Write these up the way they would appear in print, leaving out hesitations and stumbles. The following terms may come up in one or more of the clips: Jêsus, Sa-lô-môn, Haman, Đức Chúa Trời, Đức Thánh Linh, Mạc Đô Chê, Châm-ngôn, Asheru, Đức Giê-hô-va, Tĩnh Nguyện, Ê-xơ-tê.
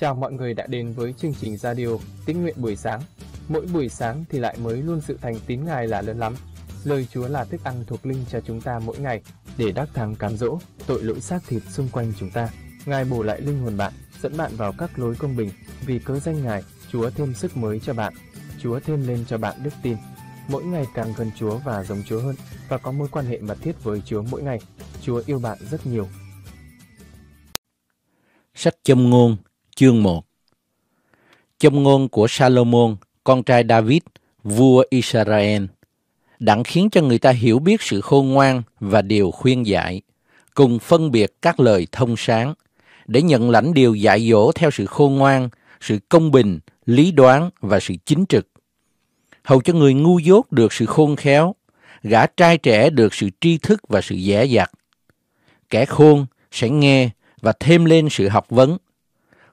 Chào mọi người đã đến với chương trình radio Tín Nguyện buổi sáng. Mỗi buổi sáng thì lại mới luôn sự thành tín Ngài là lớn lắm. Lời Chúa là thức ăn thuộc linh cho chúng ta mỗi ngày, để đắc thắng cám dỗ, tội lỗi xác thịt xung quanh chúng ta. Ngài bổ lại linh hồn bạn, dẫn bạn vào các lối công bình. Vì cớ danh Ngài, Chúa thêm sức mới cho bạn. Chúa thêm lên cho bạn đức tin. Mỗi ngày càng gần Chúa và giống Chúa hơn, và có mối quan hệ mật thiết với Chúa mỗi ngày. Chúa yêu bạn rất nhiều. Sách Châm-ngôn chương 1. Châm-ngôn của Sa-lô-môn, con trai David, vua Israel, đặng khiến cho người ta hiểu biết sự khôn ngoan và điều khuyên dạy, cùng phân biệt các lời thông sáng, để nhận lãnh điều dạy dỗ theo sự khôn ngoan, sự công bình, lý đoán và sự chính trực. Hầu cho người ngu dốt được sự khôn khéo, gã trai trẻ được sự tri thức và sự dè dặt. Kẻ khôn sẽ nghe và thêm lên sự học vấn.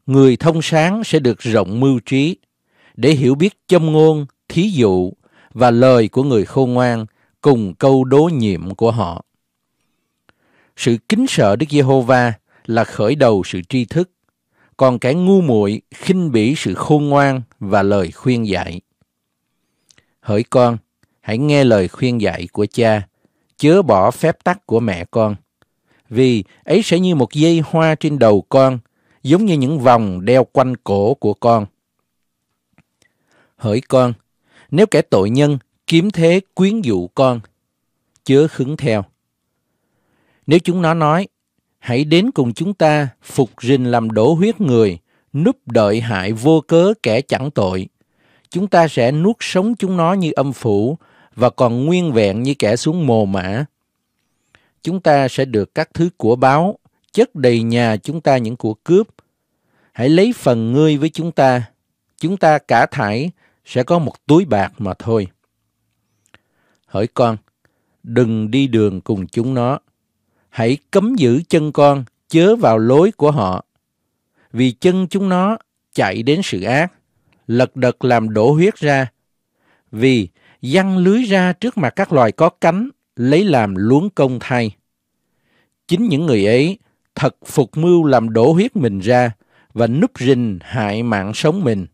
Người thông sáng sẽ được rộng mưu trí, để hiểu biết châm ngôn, thí dụ và lời của người khôn ngoan cùng câu đố nhiệm của họ. Sự kính sợ Đức Giê-hô-va là khởi đầu sự tri thức, còn kẻ ngu muội khinh bỉ sự khôn ngoan và lời khuyên dạy. Hỡi con, hãy nghe lời khuyên dạy của cha, chớ bỏ phép tắc của mẹ con, vì ấy sẽ như một dây hoa trên đầu con, giống như những vòng đeo quanh cổ của con. Hỡi con, nếu kẻ tội nhân kiếm thế quyến dụ con, chớ khứng theo. Nếu chúng nó nói, hãy đến cùng chúng ta, phục rình làm đổ huyết người, núp đợi hại vô cớ kẻ chẳng tội, chúng ta sẽ nuốt sống chúng nó như âm phủ, và còn nguyên vẹn như kẻ xuống mồ mả. Chúng ta sẽ được các thứ của báo, chất đầy nhà chúng ta những của cướp. Hãy lấy phần ngươi với chúng ta cả thảy sẽ có một túi bạc mà thôi. Hỡi con, đừng đi đường cùng chúng nó. Hãy cấm giữ chân con, chớ vào lối của họ. Vì chân chúng nó chạy đến sự ác, lật đật làm đổ huyết ra. Vì giăng lưới ra trước mặt các loài có cánh, lấy làm luống công thay. Chính những người ấy thật phục mưu làm đổ huyết mình ra và núp rình hại mạng sống mình.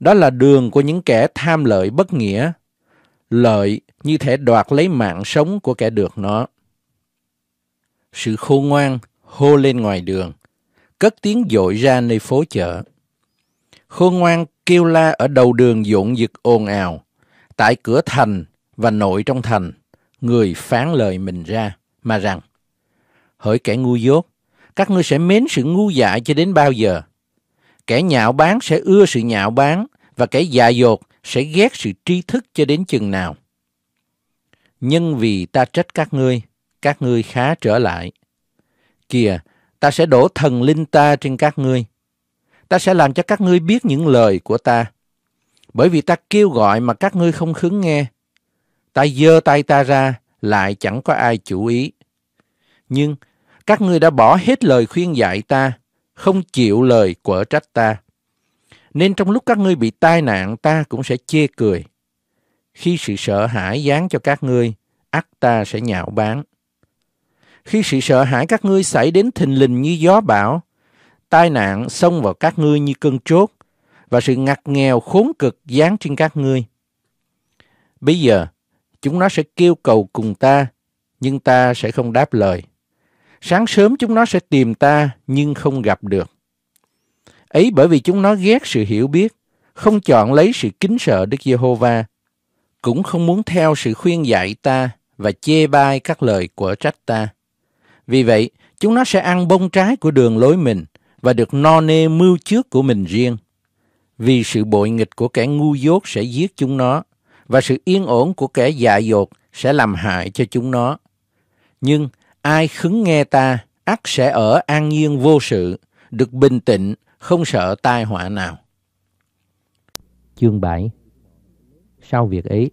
Đó là đường của những kẻ tham lợi bất nghĩa, lợi như thể đoạt lấy mạng sống của kẻ được nó. Sự khôn ngoan hô lên ngoài đường, cất tiếng dội ra nơi phố chợ. Khôn ngoan kêu la ở đầu đường dộn dực ồn ào, tại cửa thành và nội trong thành, người phán lời mình ra mà rằng: hỡi kẻ ngu dốt, các ngươi sẽ mến sự ngu dại cho đến bao giờ? Kẻ nhạo báng sẽ ưa sự nhạo báng, và kẻ dại dột sẽ ghét sự tri thức cho đến chừng nào? Nhân vì ta trách các ngươi khá trở lại. Kìa, ta sẽ đổ thần linh ta trên các ngươi. Ta sẽ làm cho các ngươi biết những lời của ta. Bởi vì ta kêu gọi mà các ngươi không khứng nghe. Ta giơ tay ta ra, lại chẳng có ai chú ý. Nhưng các ngươi đã bỏ hết lời khuyên dạy ta, không chịu lời quở trách ta. Nên trong lúc các ngươi bị tai nạn, ta cũng sẽ chê cười. Khi sự sợ hãi giáng cho các ngươi, ắt ta sẽ nhạo báng. Khi sự sợ hãi các ngươi xảy đến thình lình như gió bão, tai nạn xông vào các ngươi như cơn trốt, và sự ngặt nghèo khốn cực giáng trên các ngươi. Bây giờ, chúng nó sẽ kêu cầu cùng ta, nhưng ta sẽ không đáp lời. Sáng sớm chúng nó sẽ tìm ta, nhưng không gặp được. Ấy bởi vì chúng nó ghét sự hiểu biết, không chọn lấy sự kính sợ Đức Giê-hô-va, cũng không muốn theo sự khuyên dạy ta và chê bai các lời của trách ta. Vì vậy, chúng nó sẽ ăn bông trái của đường lối mình và được no nê mưu trước của mình riêng. Vì sự bội nghịch của kẻ ngu dốt sẽ giết chúng nó, và sự yên ổn của kẻ dại dột sẽ làm hại cho chúng nó. Nhưng ai khứng nghe ta, ắt sẽ ở an nhiên vô sự, được bình tĩnh, không sợ tai họa nào. Chương 7. Sau việc ấy,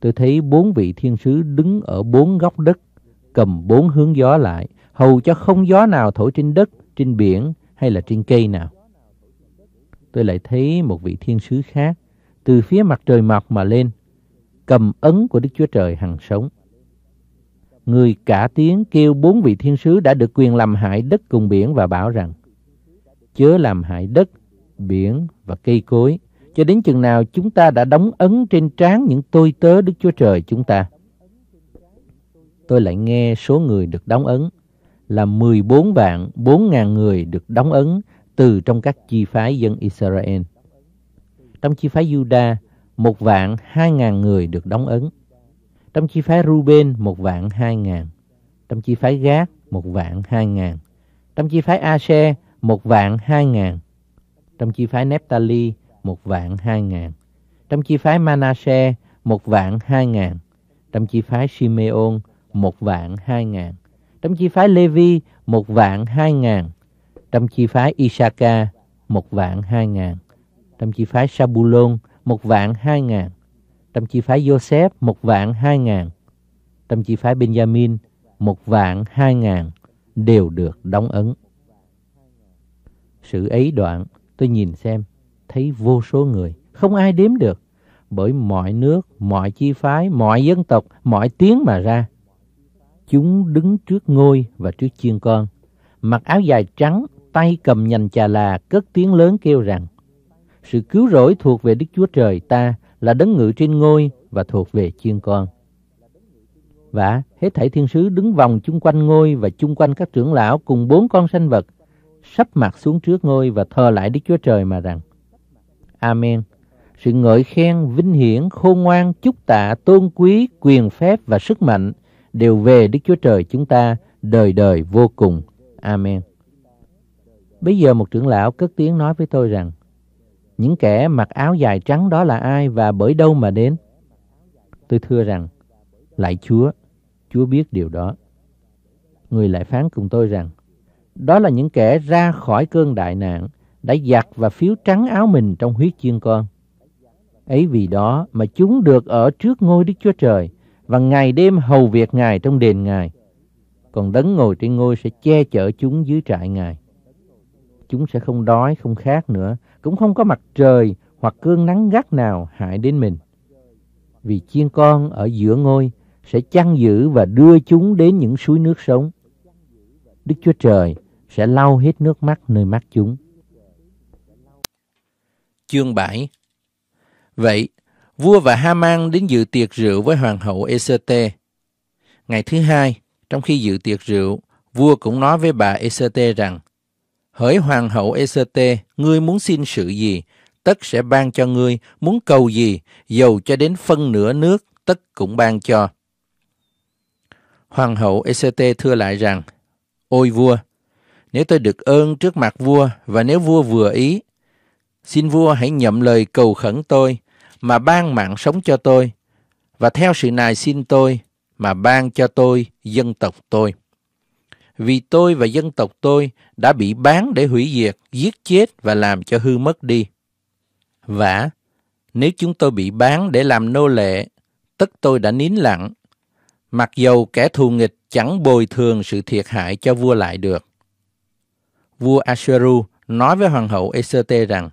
tôi thấy 4 vị thiên sứ đứng ở 4 góc đất, cầm 4 hướng gió lại, hầu cho không gió nào thổi trên đất, trên biển hay là trên cây nào. Tôi lại thấy một vị thiên sứ khác, từ phía mặt trời mọc mà lên, cầm ấn của Đức Chúa Trời hằng sống. Người cả tiếng kêu 4 vị thiên sứ đã được quyền làm hại đất cùng biển và bảo rằng: chớ làm hại đất, biển và cây cối, cho đến chừng nào chúng ta đã đóng ấn trên trán những tôi tớ Đức Chúa Trời chúng ta. Tôi lại nghe số người được đóng ấn là 14,4 vạn người được đóng ấn từ trong các chi phái dân Israel. Trong chi phái Juda, 1,2 vạn người được đóng ấn. Trong chi phái Ruben, 1,2 vạn. Trong chi phái Gác, 1,2 vạn. Trong chi phái Asher, 1,2 vạn. Trong chi phái Nephtali, 1,2 vạn. Trong chi phái Manasseh, 1,2 vạn. Trong chi phái Simeon, 1,2 vạn. Trong chi phái Levi, 1,2 vạn. Trong chi phái Isaka, 1,2 vạn. Trong chi phái Sabulon, 1,2 vạn. Trong chi phái Joseph, 1,2 vạn. Trong chi phái Benjamin, 1,2 vạn đều được đóng ấn. Sự ấy đoạn, tôi nhìn xem, thấy vô số người, không ai đếm được, bởi mọi nước, mọi chi phái, mọi dân tộc, mọi tiếng mà ra. Chúng đứng trước ngôi và trước chiên con, mặc áo dài trắng, tay cầm nhành chà là, cất tiếng lớn kêu rằng: sự cứu rỗi thuộc về Đức Chúa Trời ta, là đấng ngự trên ngôi và thuộc về chiên con. Và hết thảy thiên sứ đứng vòng chung quanh ngôi và chung quanh các trưởng lão cùng 4 con sanh vật, sắp mặt xuống trước ngôi và thờ lại Đức Chúa Trời mà rằng: Amen. Sự ngợi khen, vinh hiển, khôn ngoan, chúc tạ, tôn quý, quyền phép và sức mạnh đều về Đức Chúa Trời chúng ta đời đời vô cùng. Amen. Bây giờ một trưởng lão cất tiếng nói với tôi rằng: những kẻ mặc áo dài trắng đó là ai và bởi đâu mà đến? Tôi thưa rằng: lạy Chúa, Chúa biết điều đó. Người lại phán cùng tôi rằng: đó là những kẻ ra khỏi cơn đại nạn, đã giặt và phiếu trắng áo mình trong huyết chiên con. Ấy vì đó mà chúng được ở trước ngôi Đức Chúa Trời, và ngày đêm hầu việc Ngài trong đền Ngài. Còn đấng ngồi trên ngôi sẽ che chở chúng dưới trại Ngài. Chúng sẽ không đói, không khát nữa, cũng không có mặt trời hoặc cơn nắng gắt nào hại đến mình. Vì chiên con ở giữa ngôi sẽ chăn giữ và đưa chúng đến những suối nước sống. Đức Chúa Trời sẽ lau hết nước mắt nơi mắt chúng. Chương 7. Vậy, vua và Haman đến dự tiệc rượu với hoàng hậu Ê-xơ-tê. Ngày thứ hai, trong khi dự tiệc rượu, vua cũng nói với bà Ê-xơ-tê rằng: hỡi hoàng hậu Ê-xơ-tê, ngươi muốn xin sự gì, tất sẽ ban cho ngươi, muốn cầu gì, dầu cho đến phân nửa nước, tất cũng ban cho. Hoàng hậu Ê-xơ-tê thưa lại rằng: ôi vua, nếu tôi được ơn trước mặt vua và nếu vua vừa ý, xin vua hãy nhậm lời cầu khẩn tôi mà ban mạng sống cho tôi, và theo sự nài xin tôi mà ban cho tôi dân tộc tôi. Vì tôi và dân tộc tôi đã bị bán để hủy diệt, giết chết và làm cho hư mất đi. Vả, nếu chúng tôi bị bán để làm nô lệ, tất tôi đã nín lặng, mặc dầu kẻ thù nghịch chẳng bồi thường sự thiệt hại cho vua lại được. Vua Asheru nói với hoàng hậu Ê-xơ-tê rằng: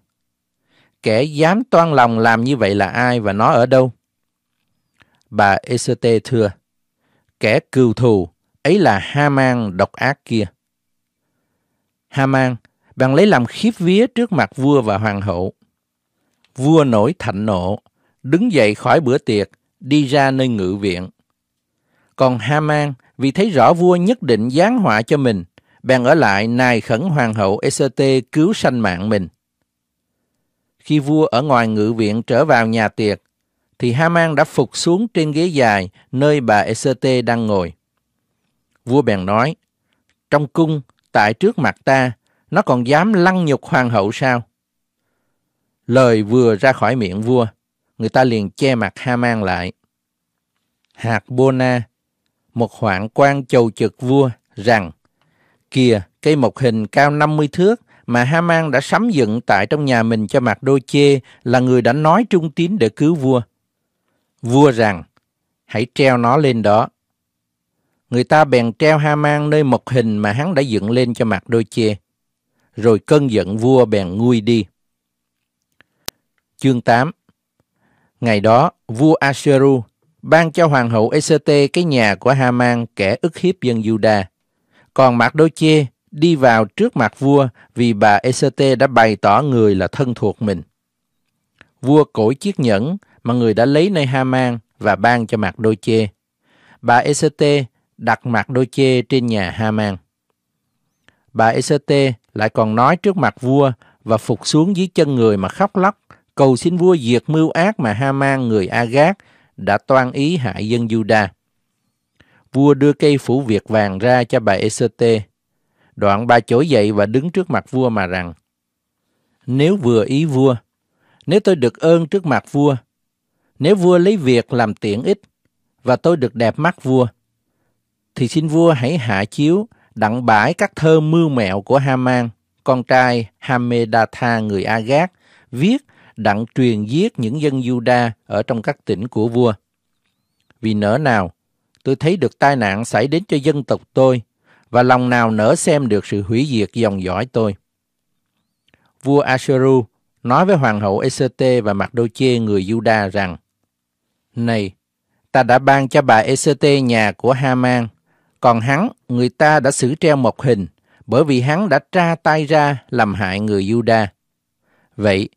kẻ dám toan lòng làm như vậy là ai và nó ở đâu? Bà Ê-xơ-tê thưa: kẻ cừu thù, ấy là Haman độc ác kia. Haman bèn lấy làm khiếp vía trước mặt vua và hoàng hậu. Vua nổi thạnh nộ, đứng dậy khỏi bữa tiệc, đi ra nơi ngự viện. Còn Haman vì thấy rõ vua nhất định giáng họa cho mình, bèn ở lại nài khẩn hoàng hậu Ê-xơ-tê cứu sanh mạng mình. Khi vua ở ngoài ngự viện trở vào nhà tiệc, thì Haman đã phục xuống trên ghế dài nơi bà Ê-xơ-tê đang ngồi. Vua bèn nói: trong cung, tại trước mặt ta, nó còn dám lăng nhục hoàng hậu sao? Lời vừa ra khỏi miệng vua, người ta liền che mặt Haman lại. Hạc-bô-na, một hoạn quan chầu chực vua, rằng: kìa, cây mộc hình cao 50 thước mà Haman đã sắm dựng tại trong nhà mình cho Mạc Đô Chê là người đã nói trung tín để cứu vua. Vua rằng: hãy treo nó lên đó. Người ta bèn treo Haman nơi mộc hình mà hắn đã dựng lên cho Mạc Đô Chê. Rồi cơn giận vua bèn nguôi đi. Chương 8. Ngày đó, vua Asheru ban cho hoàng hậu Ê-xơ-tê cái nhà của Haman kẻ ức hiếp dân Juda. Còn Mạc Đô Chê đi vào trước mặt vua vì bà Ê-xơ-tê đã bày tỏ người là thân thuộc mình. Vua cởi chiếc nhẫn mà người đã lấy nơi Ha-man và ban cho Mạc Đôi Chê. Bà Ê-xơ-tê đặt Mạc Đôi Chê trên nhà Ha-man. Bà Ê-xơ-tê lại còn nói trước mặt vua và phục xuống dưới chân người mà khóc lóc, cầu xin vua diệt mưu ác mà Ha-man người A-gác đã toan ý hại dân Giu-đa. Vua đưa cây phủ việt vàng ra cho bà Ê-xơ-tê. Đoạn bà trỗi dậy và đứng trước mặt vua mà rằng: Nếu vừa ý vua, nếu tôi được ơn trước mặt vua, nếu vua lấy việc làm tiện ích và tôi được đẹp mắt vua, thì xin vua hãy hạ chiếu đặng bãi các thơ mưu mẹo của Ha-man, con trai Ha-mê-đa-tha người A-gác, viết đặng truyền giết những dân Giu-đa ở trong các tỉnh của vua. Vì nỡ nào tôi thấy được tai nạn xảy đến cho dân tộc tôi, và lòng nào nỡ xem được sự hủy diệt dòng dõi tôi. Vua A-sê-ru nói với hoàng hậu Ê-xơ-tê và Mạc Đô Chê người Giu-đa rằng: Này, ta đã ban cho bà Ê-xơ-tê nhà của Ha-man, còn hắn, người ta đã xử treo một hình, bởi vì hắn đã tra tay ra làm hại người Giu-đa. Vậy,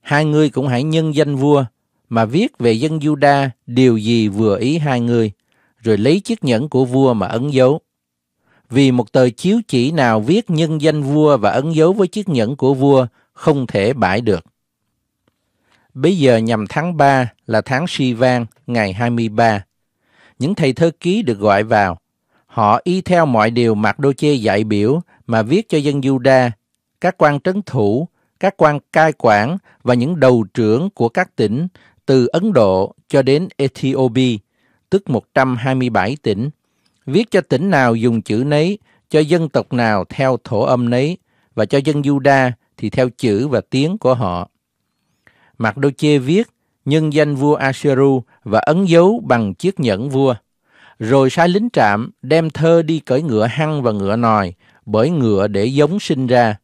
hai ngươi cũng hãy nhân danh vua mà viết về dân Giu-đa điều gì vừa ý hai ngươi, rồi lấy chiếc nhẫn của vua mà ấn dấu. Vì một tờ chiếu chỉ nào viết nhân danh vua và ấn dấu với chiếc nhẫn của vua không thể bãi được. Bây giờ nhằm tháng 3 là tháng Si-van, ngày 23. Những thầy thơ ký được gọi vào. Họ y theo mọi điều Mạc Đô Chê dạy biểu mà viết cho dân Giu-đa, các quan trấn thủ, các quan cai quản và những đầu trưởng của các tỉnh từ Ấn Độ cho đến Ethiopia, tức 127 tỉnh, viết cho tỉnh nào dùng chữ nấy, cho dân tộc nào theo thổ âm nấy, và cho dân Giu-đa thì theo chữ và tiếng của họ. Mạc Đô Chê viết nhân danh vua A-sê-ru và ấn dấu bằng chiếc nhẫn vua, rồi sai lính trạm đem thơ đi cởi ngựa hăng và ngựa nòi, bởi ngựa để giống sinh ra.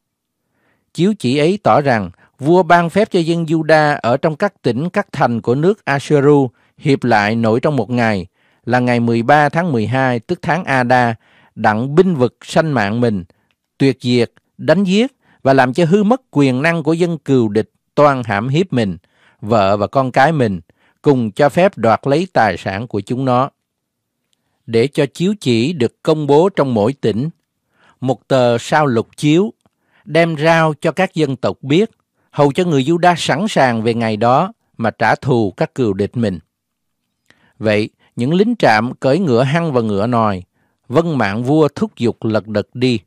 Chiếu chỉ ấy tỏ rằng vua ban phép cho dân Giu-đa ở trong các tỉnh, các thành của nước A-sê-ru hiệp lại nổi trong một ngày, là ngày 13 tháng 12, tức tháng Ada, đặng binh vực sanh mạng mình, tuyệt diệt, đánh giết và làm cho hư mất quyền năng của dân cừu địch, toan hãm hiếp mình, vợ và con cái mình, cùng cho phép đoạt lấy tài sản của chúng nó. Để cho chiếu chỉ được công bố trong mỗi tỉnh, một tờ sao lục chiếu, đem rao cho các dân tộc biết, hầu cho người Giu-đa sẵn sàng về ngày đó mà trả thù các cừu địch mình. Vậy, những lính trạm cởi ngựa hăng và ngựa nòi, vâng mạng vua thúc giục lật đật đi.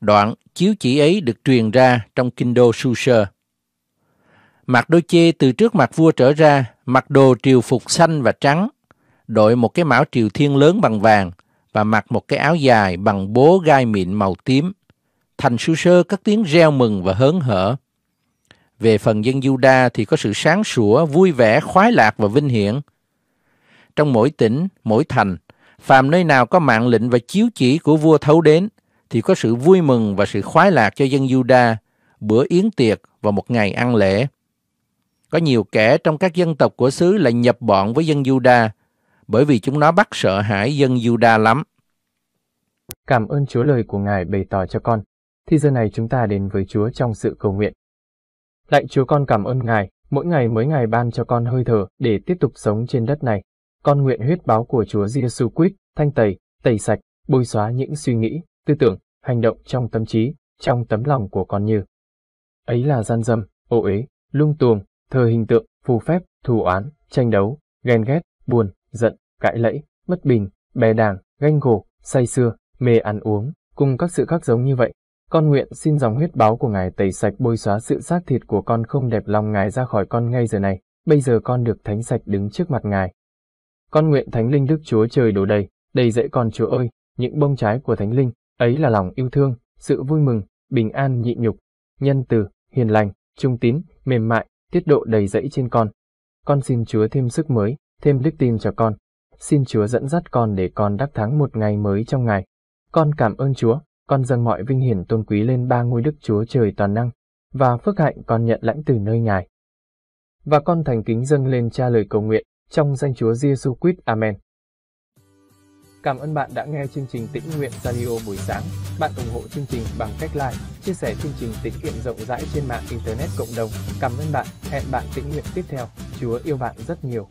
Đoạn chiếu chỉ ấy được truyền ra trong kinh đô Su-sơ. Mạc Đô Chê từ trước mặt vua trở ra, mặc đồ triều phục xanh và trắng, đội một cái mão triều thiên lớn bằng vàng và mặc một cái áo dài bằng bố gai mịn màu tím. Thành Su-sơ cất tiếng reo mừng và hớn hở. Về phần dân Giu-đa thì có sự sáng sủa, vui vẻ, khoái lạc và vinh hiển. Trong mỗi tỉnh, mỗi thành, phàm nơi nào có mạng lệnh và chiếu chỉ của vua thấu đến, thì có sự vui mừng và sự khoái lạc cho dân Giu-đa, bữa yến tiệc và một ngày ăn lễ. Có nhiều kẻ trong các dân tộc của xứ lại nhập bọn với dân Giu-đa, bởi vì chúng nó bắt sợ hãi dân Giu-đa lắm. Cảm ơn Chúa lời của Ngài bày tỏ cho con. Thì giờ này chúng ta đến với Chúa trong sự cầu nguyện. Lạy Chúa, con cảm ơn Ngài, mỗi ngày mới Ngài ban cho con hơi thở để tiếp tục sống trên đất này. Con nguyện huyết báo của Chúa Giêsu Christ thanh tẩy, tẩy sạch, bôi xóa những suy nghĩ, tư tưởng, hành động trong tâm trí, trong tấm lòng của con như ấy là gian dâm, ô uế, lung tuồng, thờ hình tượng, phù phép, thù oán, tranh đấu, ghen ghét, buồn, giận, cãi lẫy, bất bình, bè đảng, ganh gổ, say sưa, mê ăn uống, cùng các sự khác giống như vậy. Con nguyện xin dòng huyết báo của Ngài tẩy sạch bôi xóa sự xác thịt của con không đẹp lòng Ngài ra khỏi con ngay giờ này. Bây giờ con được thánh sạch đứng trước mặt Ngài. Con nguyện Thánh Linh Đức Chúa Trời đổ đầy, đầy dẫy con Chúa ơi, những bông trái của Thánh Linh, ấy là lòng yêu thương, sự vui mừng, bình an nhịn nhục, nhân từ, hiền lành, trung tín, mềm mại, tiết độ đầy dẫy trên con. Con xin Chúa thêm sức mới, thêm đức tin cho con. Xin Chúa dẫn dắt con để con đắc thắng một ngày mới trong Ngài. Con cảm ơn Chúa, con dâng mọi vinh hiển tôn quý lên ba ngôi Đức Chúa Trời toàn năng, và phước hạnh con nhận lãnh từ nơi Ngài. Và con thành kính dâng lên Cha lời cầu nguyện, trong danh Chúa Giêsu Christ. Amen. Cảm ơn bạn đã nghe chương trình Tĩnh Nguyện Radio buổi sáng. Bạn ủng hộ chương trình bằng cách like, chia sẻ chương trình tĩnh nguyện rộng rãi trên mạng Internet cộng đồng. Cảm ơn bạn. Hẹn bạn tĩnh nguyện tiếp theo. Chúa yêu bạn rất nhiều.